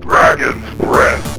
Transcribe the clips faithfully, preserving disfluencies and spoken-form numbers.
Dragon's Breath!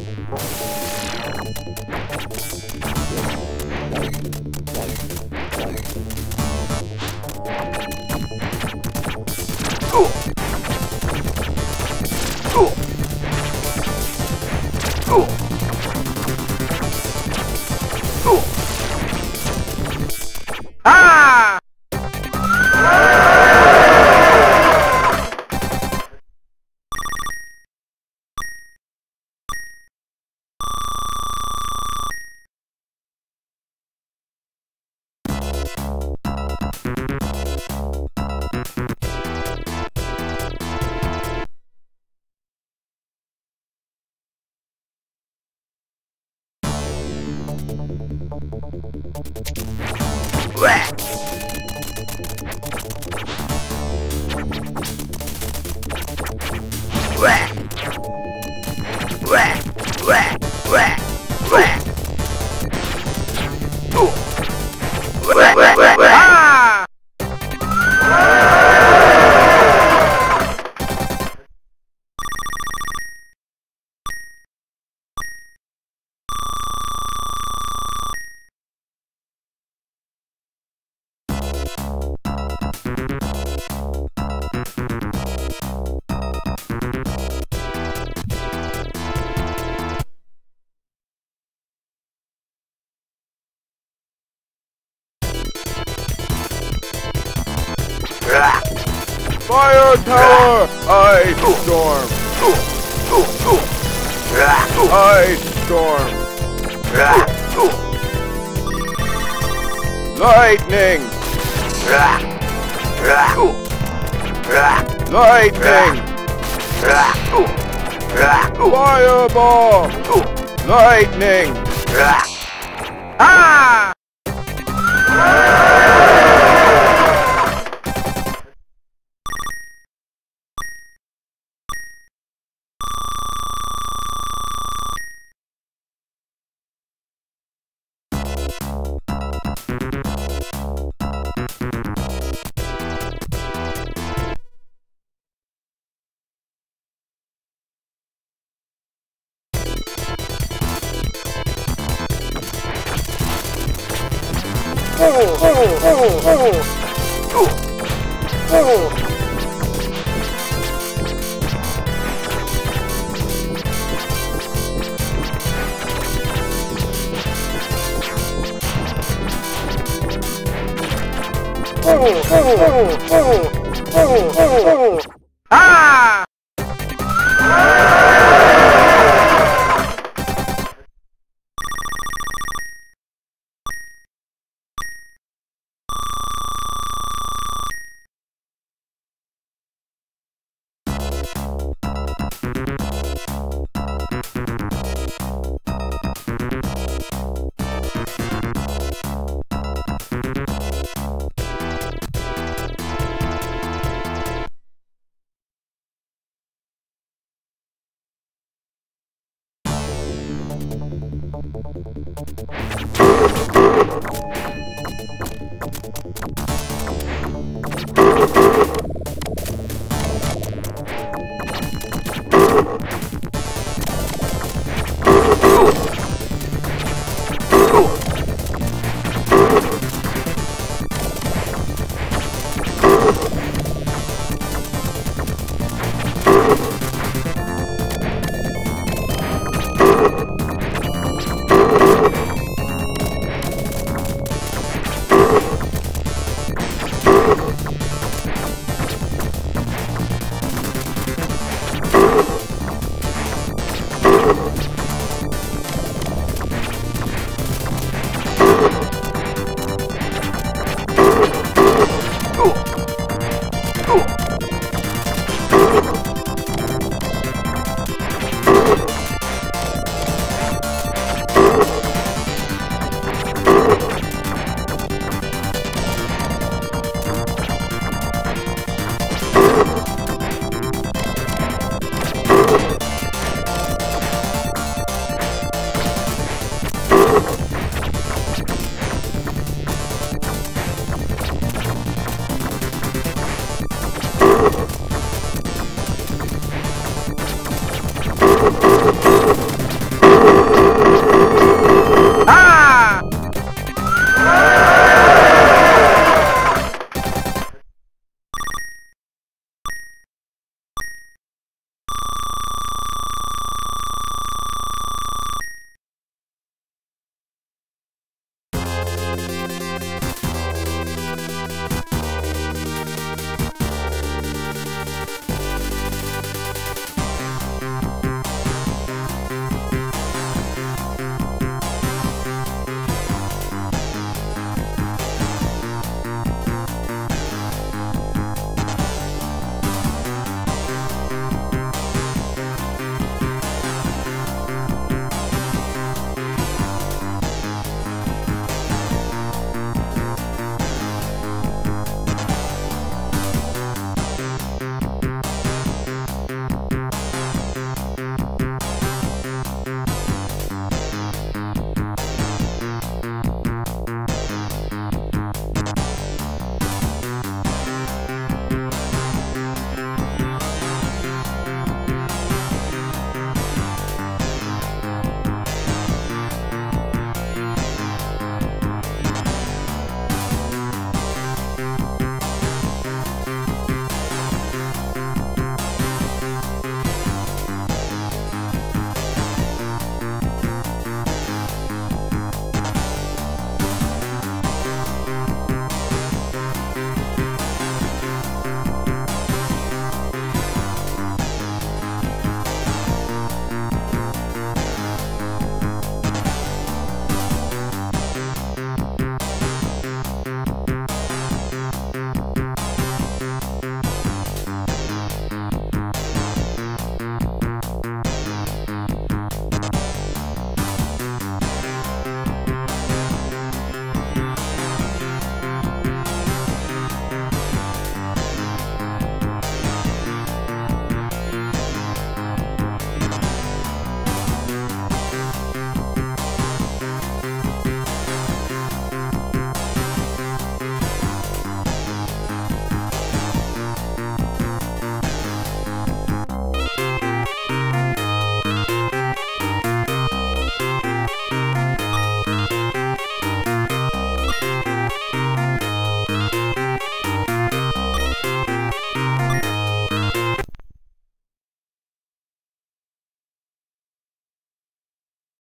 Fire tower! Ice storm! Ice storm! Lightning! Lightning! Fireball! Lightning! Ah! Oh, oh, oh, oh, oh, oh. Oh, oh, oh, oh, oh, oh. Ah!